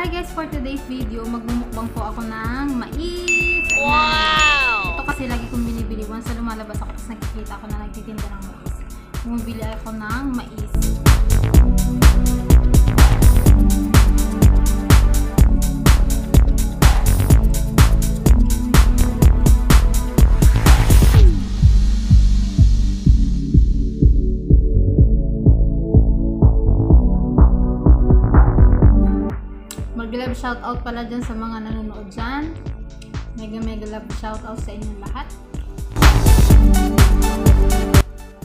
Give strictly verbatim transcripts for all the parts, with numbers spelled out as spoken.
Hi guys, for today's video, magmumukbang po ako ng mais. Ayan. Wow! Ito kasi lagi kong binibili. Once na lumalabas ako, tapos nakikita ako na nagtitinda ng mais. Bumibili ako ng mais. Mag-love shoutout pala dyan sa mga nanonood dyan. Mega mega love shoutout sa inyong lahat.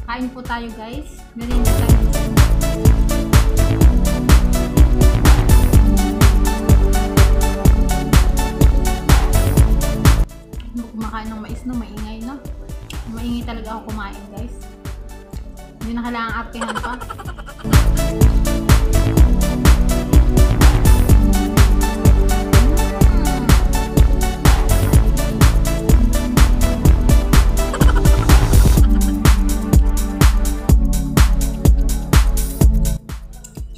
Kain po tayo guys. Meron na tayo. Hindi ko kumakain ng mais, no? Maingay, no? Maingay talaga ako kumain guys. Hindi na kailangan artihan pa.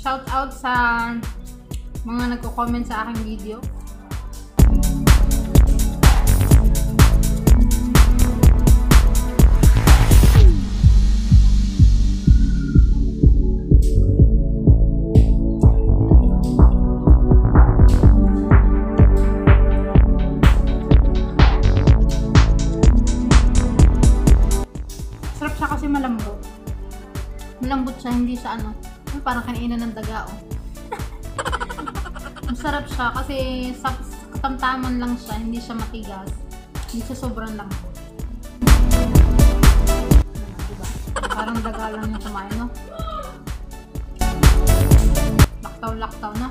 Shoutout sa mga nagko-comment sa aking video. Sarap siya kasi malambot. Malambot siya, hindi siya ano. Parang kanina ng daga, oh. Masarap siya kasi sa katamtaman lang siya, hindi siya matigas. Hindi siya sobrang lang. Diba? Parang daga lang yung kumain, no? Laktaw-laktaw na.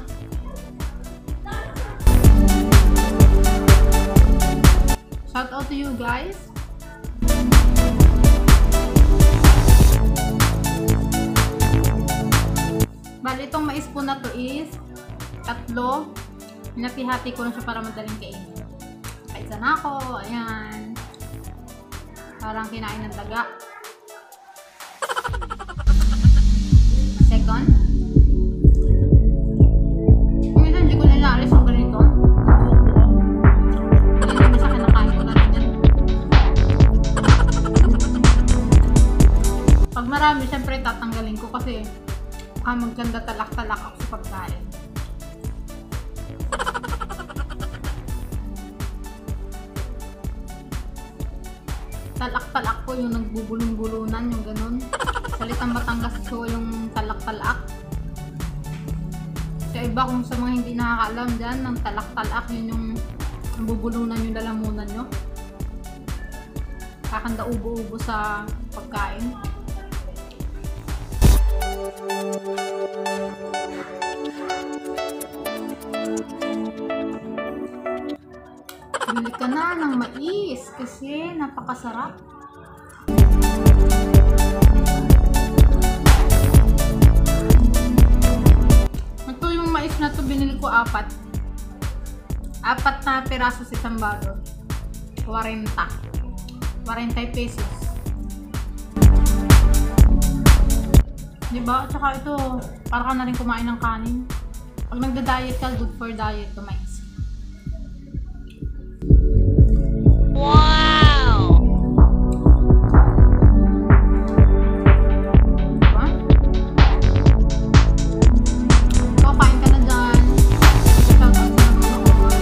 Shout out to you guys. Bali, itong mais po na to is tatlo. Pinapihati ko lang siya para madaling kainin. Kaisa na ako. Ayan. Parang kinain ng daga. Second. Minsan, hindi ko nilaalis ang ganito. Pag marami, syempre tatanggalin ko kasi ah, maganda talak-talak ako sa pagkain. Talak-talak ko yung nagbubulong-bulunan, yung ganun. Salitang Batangas ko yung talak-talak. Kaya iba kung sa mga hindi nakakaalam dyan, ng talak-talak yun yung nabubulunan yung lalamunan nyo. Kakanda ubo-ubo sa pagkain. Bili ka na ng mais kasi napakasarap. Ito yung mais na to, binili ko apat. Apat na piraso sa isang bago. forty. forty pesos. Diba? At saka ito, para ka na rin kumain ng kanin. Pag nagda-diet ka, good for diet to mais. Wow! Diba? So, kain ka na dyan. Shoutout sa mga nanonood.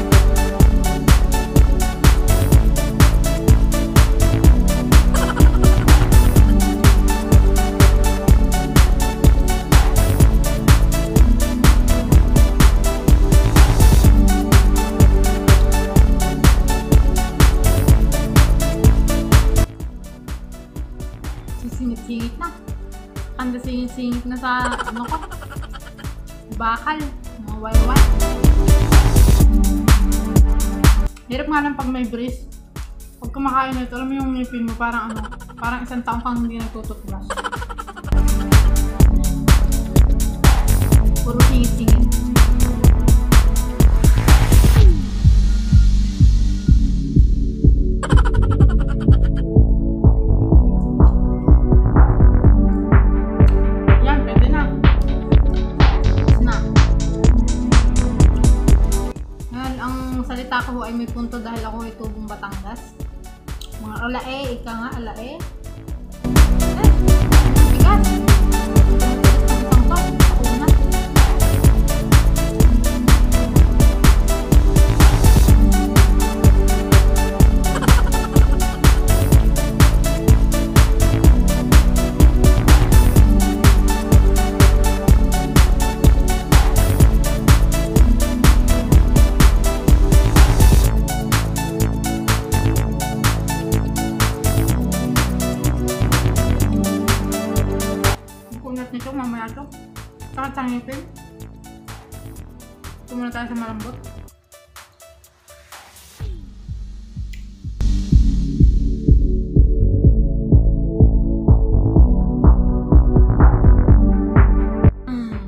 Singit-singit na. Kanda singit-singit na sa ano ko. Bakal. Mga walwal. Hirap nga lang pag may breeze. Pag kumakain na ito, alam mo yung ngipin mo, parang ano, parang isang taong kang hindi nagtututbrush. Puro singit-singit. salita ko ho ay may punto dahil ako ay tubong Batangas. Mga alae, ika nga alae. Eh, bigat! Pangtong, pauna. Sangipin. Ito muna tayo sa malambot. Mm.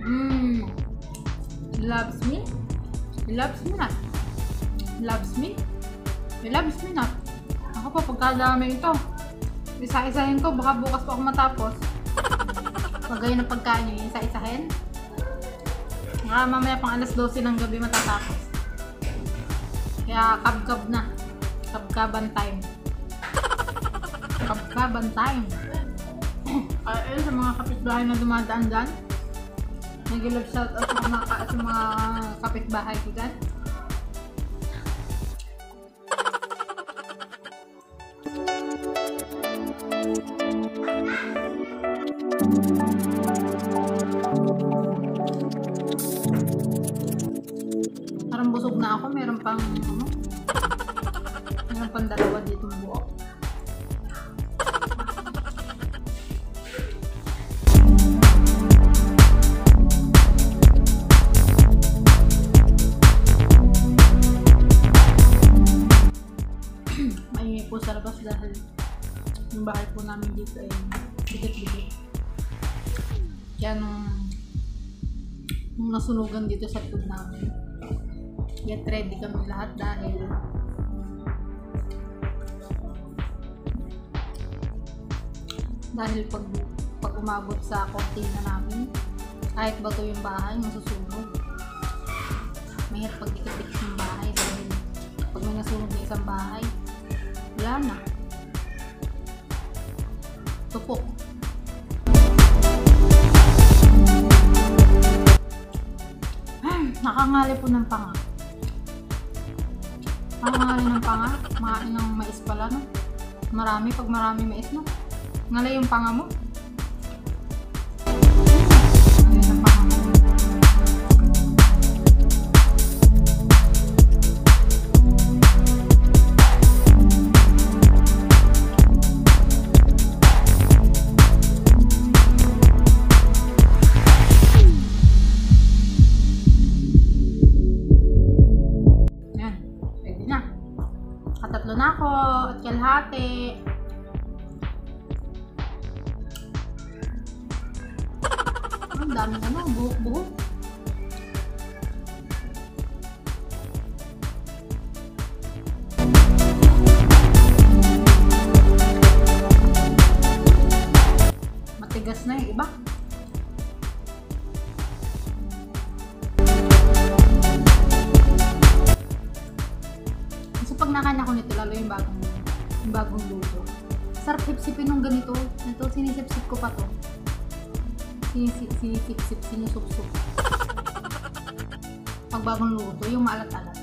Mm. Loves me. Loves me not. Loves me. Loves me not. Ako pa pagkadami ito. Isa-isahin ko. Baka bukas pa ako matapos. Magayon ang pagkain nyo, isa-isahin. Ah, mamaya pang alas dose ng gabi matatapos. Kaya kabkab na. Kabkaban time. Kabkaban time. Kaya yun, sa mga kapitbahay na dumadaan-daan, nag-love shout out sa mga, sa mga kapitbahay ko dyan. Parang busog na ako, meron pang ano? Meron pang dalawa dito buo. Maingay po sa labas dahil yung bahay po namin dito ay bigat-bigat. Kaya nung, nung nasunugan dito sa food namin, get ready kami lahat dahil dahil pag, pag umabot sa kortina namin, kahit bago yung bahay, masusunog. Mahirap pag dikit-dikit ng bahay dahil pag may nasunog na isang bahay, wala na. Tupok. Nakangali po ng panga. Nakangali ng panga. Makain ng mais pala, no? Marami, pag marami mais, no? Ngalay yung panga mo. Ngalay ng panga mo. Katatlo na ako at kalahati. Ang dami ano, buhok-buhok. Matigas na yung iba. Nakain ako nito, lalo yung bagong, yung bagong luto. Sarap sipsipin nung ganito. Ito, sinisipsip ko pa to. Sinisip, sinisipsip, sinusupsup. Pag bagong luto, yung maalat-alat.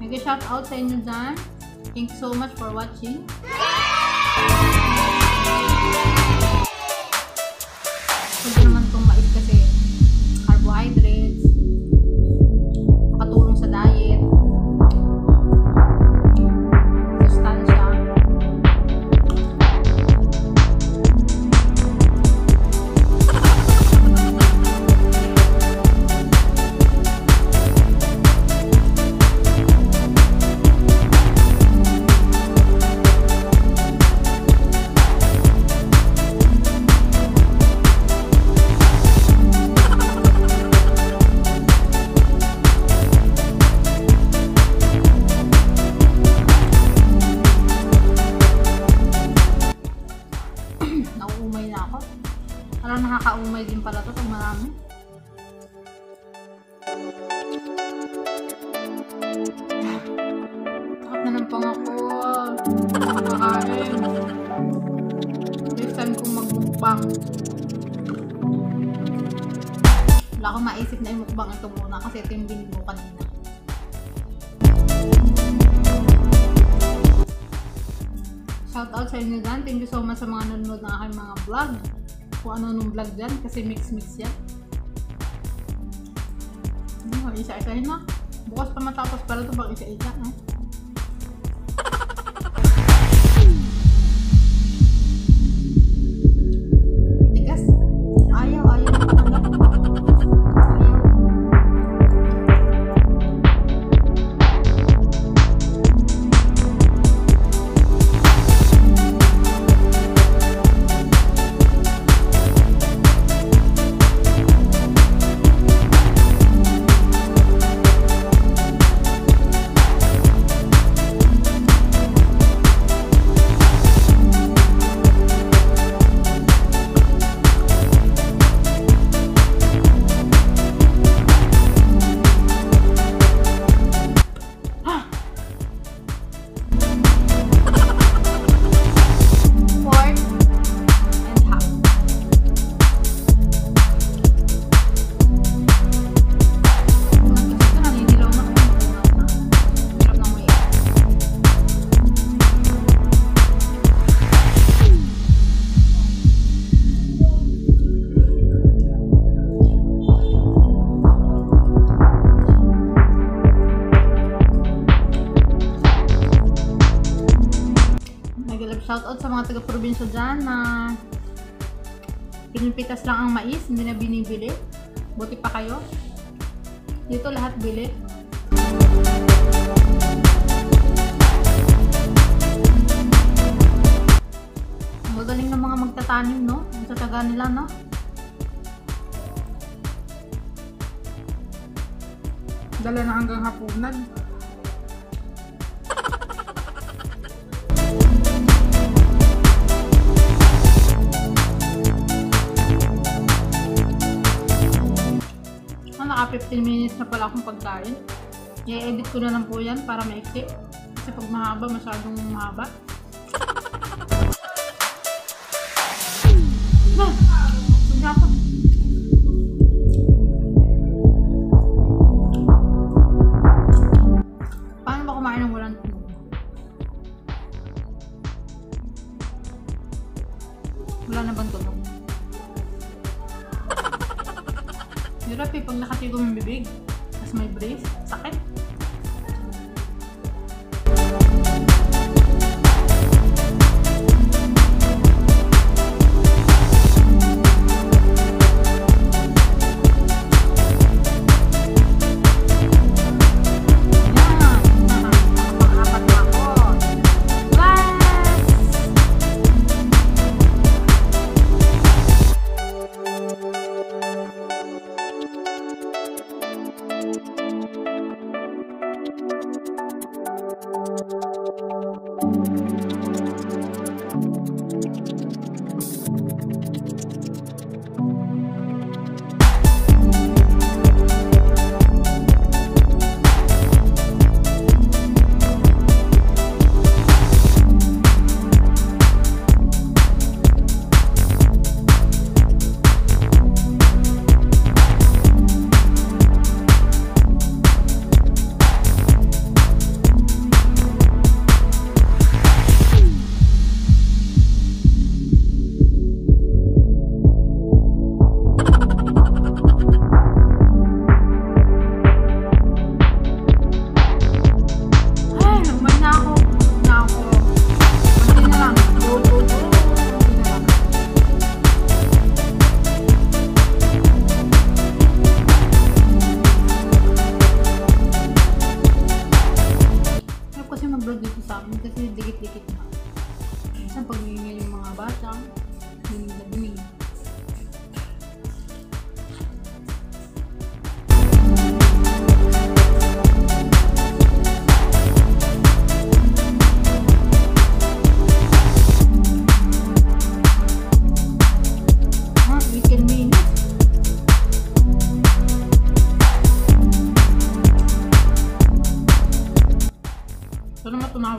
Nag-shout out sa inyo dyan. Thank you so much for watching. Pwede naman itong mais kasi carbohydrates. Tulong sa diet, sustansya. Nakakaumay din pala ito pag marami. Harap naman pangako. Makain. Next time kong mag-mukbang. Wala akong maisip na i-mukbang ito muna kasi ito yung binigay kanina. Shout out sa inyo dyan. Thank you so much sa mga nanonood ng aking mga vlog. Kung ano nung vlog dyan kasi mix-mix yan. Hmm, isa-isahin na. Bukas pa matapos pala ito pag isa-isa. Eh? Tigas. Ayaw, ayaw. Shoutout sa mga taga-probinsya dyan na pinipitas lang ang mais, hindi na binibili. Buti pa kayo. Dito lahat bili. Magaling ng mga magtatanim, no? Ang tataga nila, no? Dala na hanggang hapunan. fifteen minutes na pala akong pagkain. I-edit ko na lang po yan para maiksi. Kasi pag mahaba, masyadong mahaba. Paano ba kumain ng walang tunog? Wala na bang tunog? Hirap eh, pag nakatigong yung bibig, tapos may brace, sakit.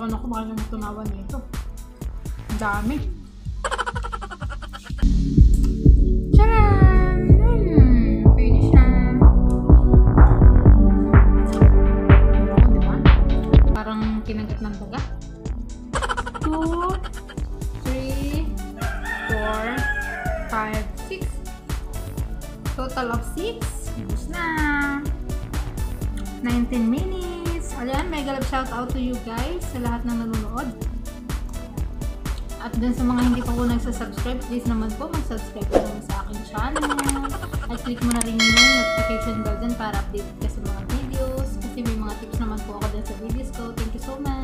na kumain ng tunawan nito. Ang dami. Charan! Hmm, finish na. Ano, diba? Parang kinagat ng baga. Two, three, four, five, six. Total of six. Finish na. nineteen minutes. Ayan, may galap shout out to you guys sa lahat ng nanonood. At dun sa mga hindi pa po nagsasubscribe, please naman po magsubscribe po naman sa aking channel. At click mo na rin yung notification bell dyan para update ka sa mga videos. Kasi may mga tips naman po ako dun sa videos ko. Thank you so much.